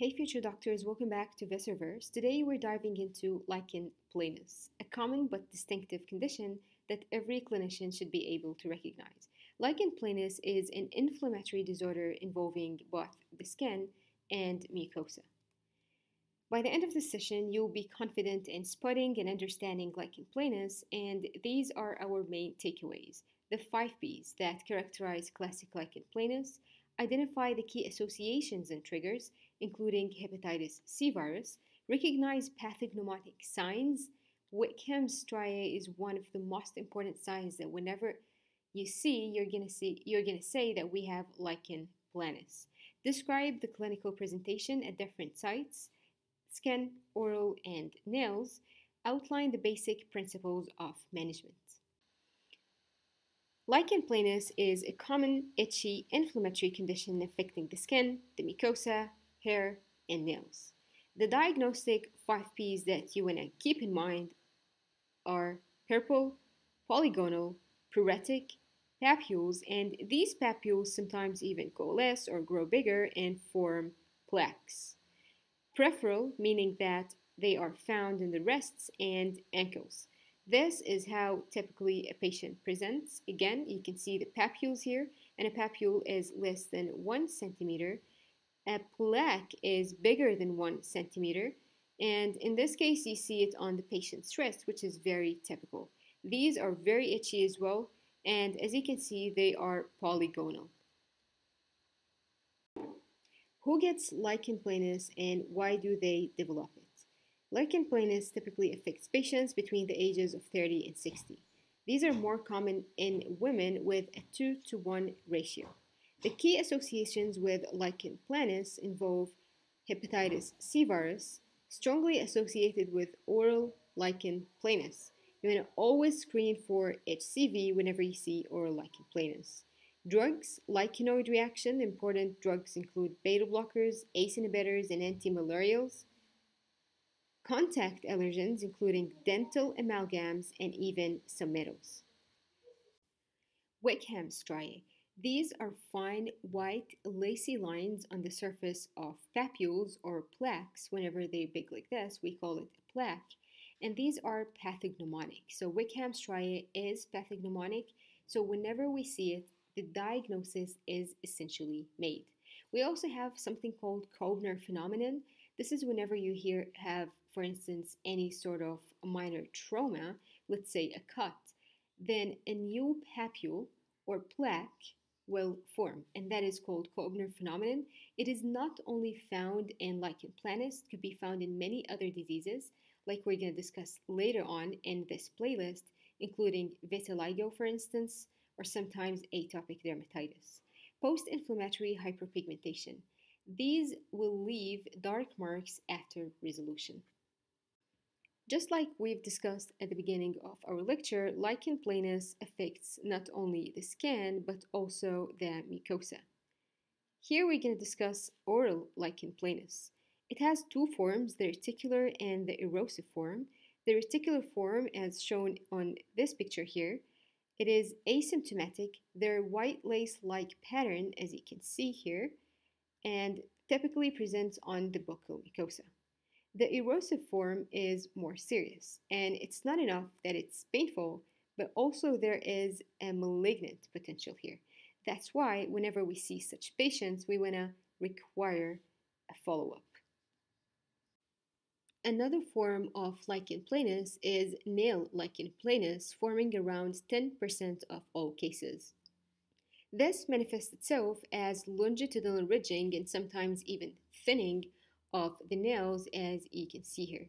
Hey future doctors, welcome back to Viscera Verse. Today we're diving into lichen planus, a common but distinctive condition that every clinician should be able to recognize. Lichen planus is an inflammatory disorder involving both the skin and mucosa. By the end of this session, you'll be confident in spotting and understanding lichen planus, and these are our main takeaways, the 5 Ps that characterize classic lichen planus, identify the key associations and triggers, including hepatitis C virus, recognize pathognomonic signs. Wickham striae is one of the most important signs that whenever you see, you're gonna say that we have lichen planus. Describe the clinical presentation at different sites, skin, oral, and nails. Outline the basic principles of management. Lichen planus is a common itchy inflammatory condition affecting the skin, the mucosa, hair, and nails. The diagnostic 5 Ps that you want to keep in mind are purple, polygonal, pruritic, papules, and these papules sometimes even coalesce or grow bigger and form plaques. Peripheral, meaning that they are found in the wrists and ankles. This is how typically a patient presents. Again, you can see the papules here, and a papule is less than 1 centimeter. A plaque is bigger than 1 centimeter, and in this case you see it on the patient's wrist, which is very typical. These are very itchy as well, and as you can see, they are polygonal. Who gets lichen planus and why do they develop it? Lichen planus typically affects patients between the ages of 30 and 60. These are more common in women with a 2-to-1 ratio. The key associations with lichen planus involve hepatitis C virus, strongly associated with oral lichen planus. You want to always screen for HCV whenever you see oral lichen planus. Drugs, lichenoid reaction. Important drugs include beta blockers, ACE inhibitors, and antimalarials. Contact allergens, including dental amalgams and even some metals. Wickham striae. These are fine, white, lacy lines on the surface of papules or plaques. Whenever they're big like this, we call it a plaque. And these are pathognomonic. So Wickham striae is pathognomonic. So whenever we see it, the diagnosis is essentially made. We also have something called Koebner phenomenon. This is whenever you have, for instance, any sort of minor trauma, let's say a cut, then a new papule or plaque will form, and that is called Koebner phenomenon. It is not only found in lichen planus, it could be found in many other diseases, like we're going to discuss later on in this playlist, including vitiligo, for instance, or sometimes atopic dermatitis. Post-inflammatory hyperpigmentation. These will leave dark marks after resolution. Just like we've discussed at the beginning of our lecture, lichen planus affects not only the skin, but also the mucosa. Here we're going to discuss oral lichen planus. It has two forms, the reticular and the erosive form. The reticular form, as shown on this picture here, it is asymptomatic. Their white lace-like pattern, as you can see here, and typically presents on the buccal mucosa. The erosive form is more serious, and it's not enough that it's painful, but also there is a malignant potential here. That's why whenever we see such patients, we want to require a follow-up. Another form of lichen planus is nail lichen planus, forming around 10% of all cases. This manifests itself as longitudinal ridging and sometimes even thinning of the nails, as you can see here.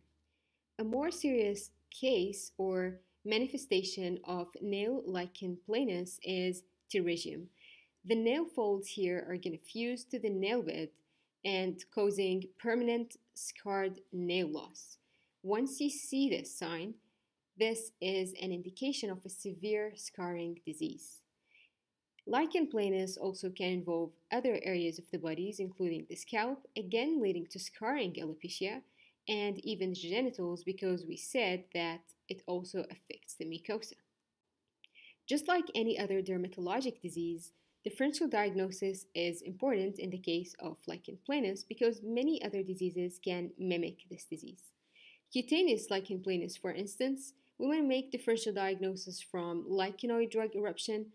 A more serious case or manifestation of nail lichen planus is pterygium. The nail folds here are going to fuse to the nail bed and causing permanent scarred nail loss. Once you see this sign, this is an indication of a severe scarring disease. Lichen planus also can involve other areas of the body, including the scalp, again leading to scarring alopecia, and even genitals, because we said that it also affects the mucosa. Just like any other dermatologic disease, Differential diagnosis is important in the case of lichen planus because many other diseases can mimic this disease. Cutaneous lichen planus, for instance, we want to make differential diagnosis from lichenoid drug eruption.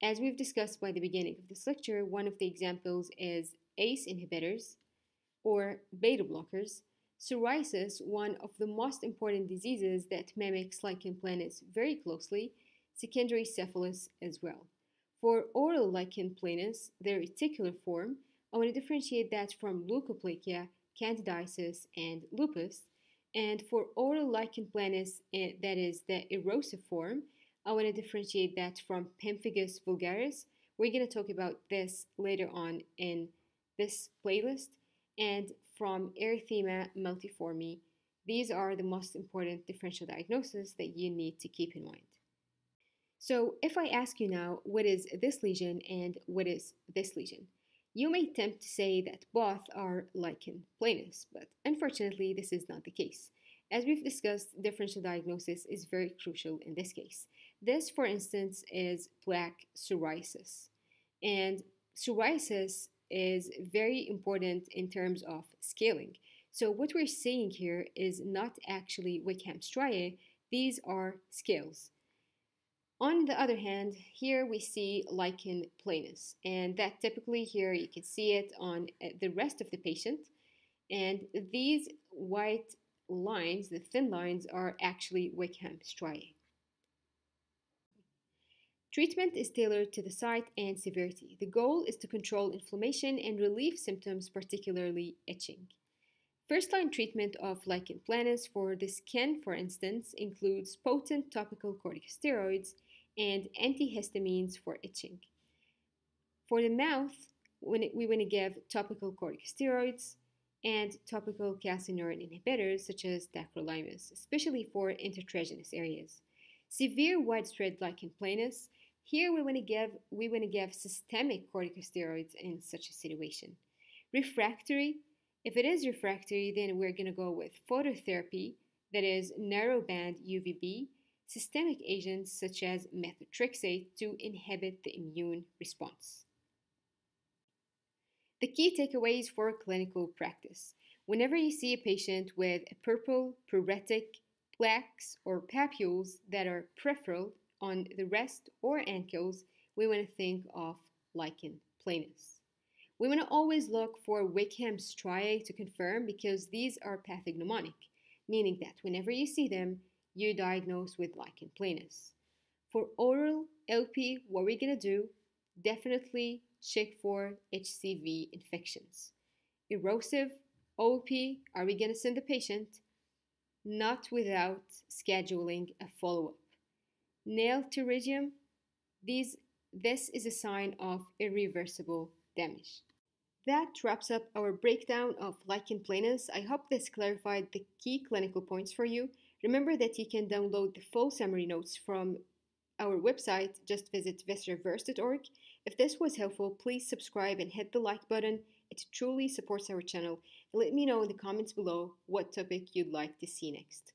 As we've discussed by the beginning of this lecture, one of the examples is ACE inhibitors or beta blockers. Psoriasis, one of the most important diseases that mimics lichen planus very closely, secondary syphilis as well. For oral lichen planus, their reticular form, I want to differentiate that from leukoplakia, candidiasis, and lupus. And for oral lichen planus, that is the erosive form, I want to differentiate that from Pemphigus vulgaris. We're going to talk about this later on in this playlist. And from erythema multiforme. These are the most important differential diagnoses that you need to keep in mind. So if I ask you now, what is this lesion and what is this lesion? You may attempt to say that both are lichen planus, but unfortunately this is not the case. As we've discussed, differential diagnosis is very crucial in this case. This, for instance, is plaque psoriasis. And psoriasis is very important in terms of scaling. So what we're seeing here is not actually Wickham striae. These are scales. On the other hand, here we see lichen planus, and that typically here you can see it on the rest of the patient. And these white lines, the thin lines, are actually Wickham striae. Treatment is tailored to the site and severity. The goal is to control inflammation and relieve symptoms, particularly itching. First-line treatment of lichen planus for the skin, for instance, includes potent topical corticosteroids and antihistamines for itching. For the mouth, we want to give topical corticosteroids and topical calcineurin inhibitors such as tacrolimus, especially for intertriginous areas. Severe widespread lichen planus, here we want to give systemic corticosteroids in such a situation. Refractory, if it is refractory, then we're going to go with phototherapy, that is narrow band UVB, systemic agents such as methotrexate to inhibit the immune response. The key takeaways for clinical practice. Whenever you see a patient with a purple, pruritic, plaques or papules that are peripheral on the wrist or ankles, we want to think of lichen planus. We want to always look for Wickham striae to confirm because these are pathognomonic, meaning that whenever you see them, you diagnose with lichen planus. For oral LP, what we're going to do, definitely check for HCV infections. Erosive, OP, are we going to send the patient? Not without scheduling a follow-up. Nail pterygium, this is a sign of irreversible damage. That wraps up our breakdown of lichen planus. I hope this clarified the key clinical points for you. Remember that you can download the full summary notes from our website. Just visit visceraverse.org. If this was helpful, please subscribe and hit the like button. It truly supports our channel. Let me know in the comments below what topic you'd like to see next.